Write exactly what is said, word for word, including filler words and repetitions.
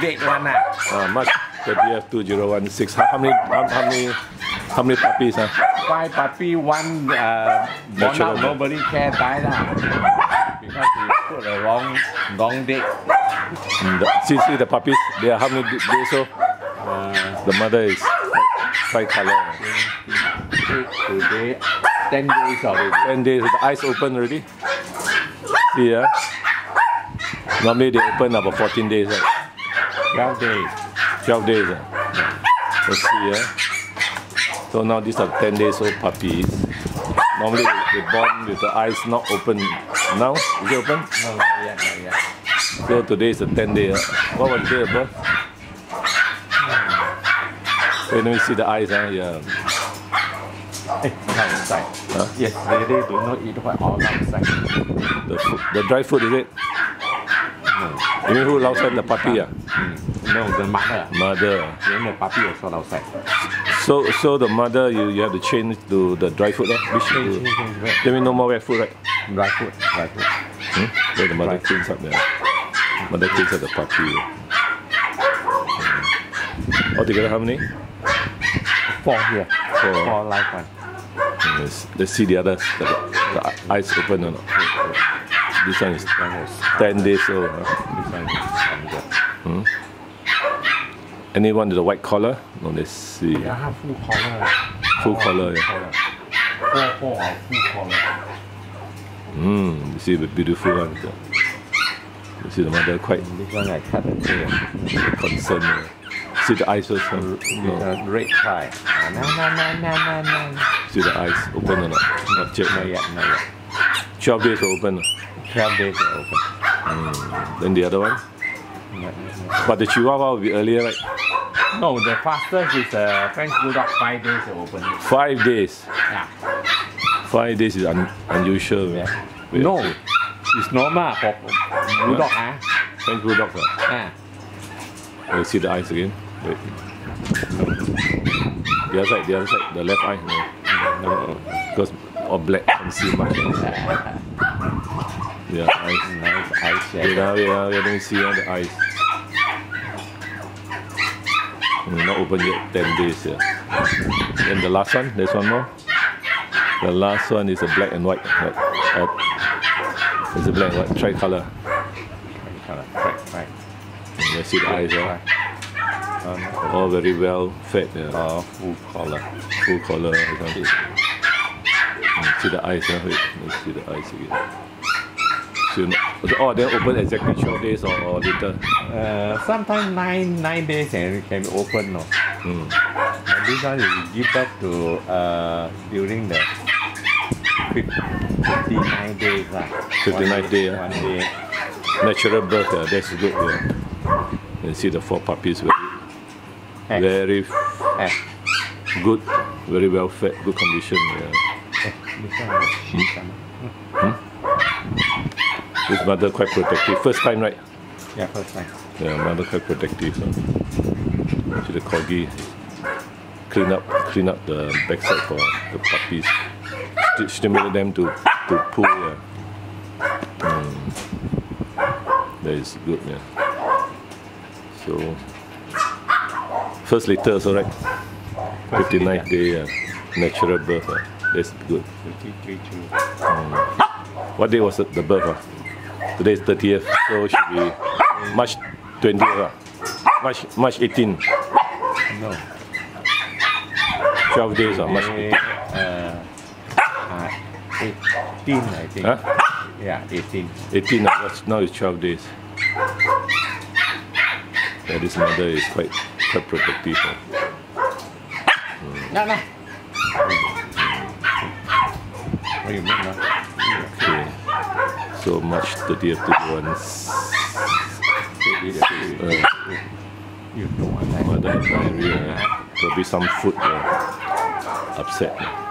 big one. How much that you have? Two zero one six. How many? How, how many? How many puppies? Huh? Five puppies. One uh, born out. Nobody care die lah because we put the wrong wrong date. See, see the puppies. They are how many days old? Uh, the mother is five color. Today, ten days already. Ten days. The eyes open already. See yeah. Normally they open about fourteen days, right? twelve days. twelve days, right? Yeah. Let's see, yeah. So now these are ten days old puppies. Normally they, they born with the eyes not open. Now, is it open? No, not yet, not yet. So today is a ten day, right? What was the day about? Hmm. Wait, let me see the eyes, huh? Yeah. Hey, inside. Huh? Yes, they, they do not eat what all outside. The, food, the dry food, is it? You mean who outside the puppy? Ah? Mm. No, the mother. Mother. Then the puppy also outside. So, so the mother, you, you have to change to the dry food, right? Which change, change, Then we no more wet food, right? Dry food, dry food. Hmm? So the mother dry cleans food. Up there. Mother cleans up the puppy. Mm. Altogether, how many? Four here. Four, Four live ones. Let's, let's see the others. The, the eyes open or not? This one is ten days old. Hmm? Anyone with a white collar? No, let's see. Yeah, full collar. Full collar, yeah. Full collar. Hmm, you see the beautiful one. You see the mother quite concerned. See the eyes also. No. Red tie. No, no, no, no, no, no. See the eyes open or not? Not yet, not yet. twelve days are open. twelve days are open. Mm. Then the other one? No, no, no. But the Chihuahua will be earlier, right? No, the fastest is the uh, French bulldog. Five days are open. Five days? Yeah. Five days is un unusual. Yeah. Right? No, it's normal for bulldog. Yeah. Huh? French bulldog. Huh? Yeah. We'll see the eyes again. Wait. The other side, the other side, the left eye. No, no, no. Because all black, can't see much. Yeah, eyes, nice eyes. Wait, yeah, yeah, yeah, let me see uh, the eyes. Mm, not open yet, ten days, yeah. Then the last one, there's one more. The last one is a black and white. Right? Uh, it's a black and white, tricolour. Tricolour, right, right. Mm, let's see the eyes, yeah. Um, all very well fed, yeah. Oh, full colour. Full colour, I can't see. Mm, see the eyes, yeah, wait, let's see the eyes again. So, oh, they open exactly twelve days or, or later? Uh, sometimes nine, nine days and it can be open. No? Mm. And this one is give back to uh, during the fifty-nine days. Uh, fifty-nine days, day, yeah. One day. Natural birth, yeah, that's good. Yeah. You see the four puppies, very, very F. F. good, very well fed, good condition. Yeah. Hmm? Hmm? This mother quite protective. First time, right? Yeah, first time. Yeah, mother quite protective. So. See the corgi clean up, clean up the backside for the puppies, St stimulate them to to pull. Yeah. Mm. That is good, yeah. So first litter, so right? fifty-ninth day, yeah. Natural birth. Yeah. That's good. Mm. What day was it? The birth? Huh? Today is thirtieth, so it should be March twentieth, March eighteenth. No. twelve days or March eighteenth? Uh, uh, eighteen, I think. Huh? Yeah, eighteen. eighteen, now it's twelve days. Yeah, this mother is quite, quite protective. Mm. No, no. What do you mean, no? Okay. So March thirtieth to one. Uh, you know, I like diarrhea. There'll be some food uh, upset.